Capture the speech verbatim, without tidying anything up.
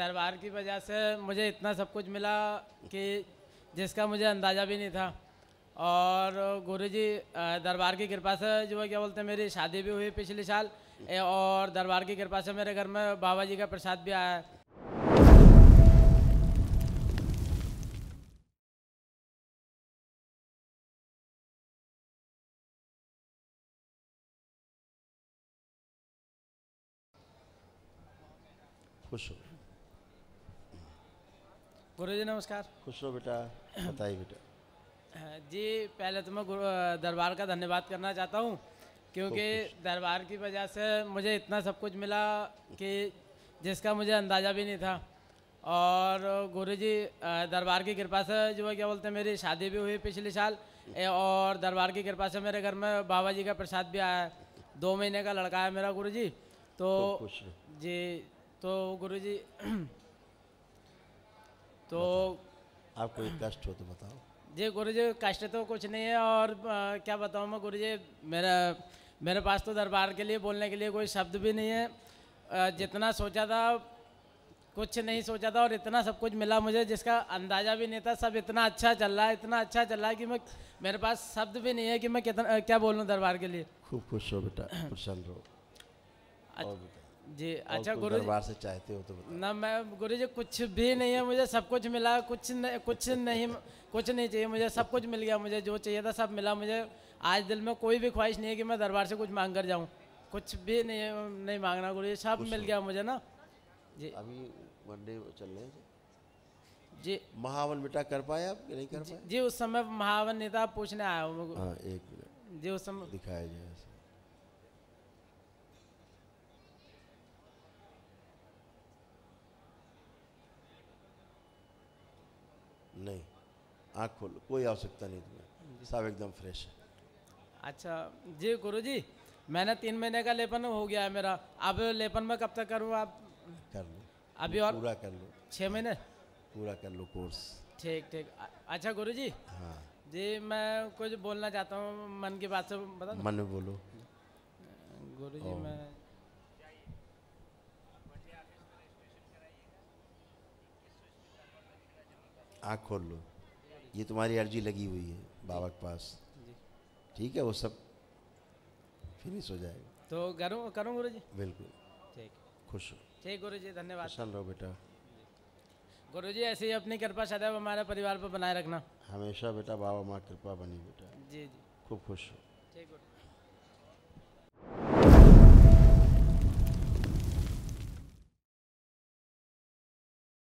दरबार की वजह से मुझे इतना सब कुछ मिला कि जिसका मुझे अंदाज़ा भी नहीं था। और गुरुजी दरबार की कृपा से जो है क्या बोलते हैं, मेरी शादी भी हुई पिछले साल, और दरबार की कृपा से मेरे घर में बाबा जी का प्रसाद भी आया है। खुश हो गुरु जी, नमस्कार। खुश हो बेटा, बताइए बेटा जी। पहले तो मैं दरबार का धन्यवाद करना चाहता हूँ, क्योंकि दरबार की वजह से मुझे इतना सब कुछ मिला कि जिसका मुझे अंदाज़ा भी नहीं था। और गुरु जी दरबार की कृपा से जो है क्या बोलते हैं, मेरी शादी भी हुई पिछले साल, और दरबार की कृपा से मेरे घर में बाबा जी का प्रसाद भी आया है। दो महीने का लड़का है मेरा गुरु जी। तो जी तो गुरुजी, तो आपको कष्ट हो तो बताओ जी। गुरुजी कष्ट तो कुछ नहीं है, और आ, क्या बताऊँ मैं गुरुजी, मेरा मेरे पास तो दरबार के लिए बोलने के लिए कोई शब्द भी नहीं है। आ, जितना सोचा था कुछ नहीं सोचा था, और इतना सब कुछ मिला मुझे जिसका अंदाज़ा भी नहीं था। सब इतना अच्छा चल रहा है, इतना अच्छा चल रहा है कि मैं, मेरे पास शब्द भी नहीं है कि मैं कितना क्या बोलूँ दरबार के लिए। खूब खुश हो बेटा, प्रसन्न रहो जी। अच्छा गुरु दरबार से चाहते हो तो बताओ ना। मैं गुरु जी कुछ भी नहीं है, मुझे सब कुछ मिला। कुछ न, कुछ नहीं कुछ नहीं चाहिए मुझे, सब कुछ मिल गया। मुझे जो चाहिए था सब मिला। मुझे आज दिल में कोई भी ख्वाहिश नहीं है कि मैं दरबार से कुछ मांग कर जाऊं। कुछ भी नहीं नहीं मांगना गुरु जी, सब मिल गया मुझे ना जी। अभी वनडे चल रहे हैं जी। महावन बेटा कर पाए आप नहीं कर पाए जी? उस समय महावन नहीं था, पूछने आया हूँ जी। उस समय दिखाया जाए नहीं, आँख खोलो, कोई आवश्यकता नहीं तुम्हें, सब एकदम फ्रेश है। अच्छा जी गुरुजी, मैंने तीन महीने का लेपन हो गया है मेरा। अब लेपन में कब तक करूँ? आप कर लो अभी, और पूरा कर लो, छः महीने पूरा कर लो कोर्स। ठीक ठीक। अच्छा गुरुजी हाँ जी, मैं कुछ बोलना चाहता हूँ, मन की बात से बता। मन में बोलो गुरुजी। मैं आँख खोल लो, ये तुम्हारी अर्जी लगी हुई है बाबा के पास, ठीक है? वो सब फिनिश हो जाएगा। तो करूँ करूँ गुरु जी? बिल्कुल ठीक। खुश हो? ठीक गुरु जी, धन्यवाद। प्रसन्न रहो बेटा। गुरु जी ऐसे ही अपनी कृपा सदैव हमारे परिवार पर बनाए रखना हमेशा बेटा। बाबा माँ कृपा बनी बेटा जी जी। खूब खुश हो। ठीक गुरु।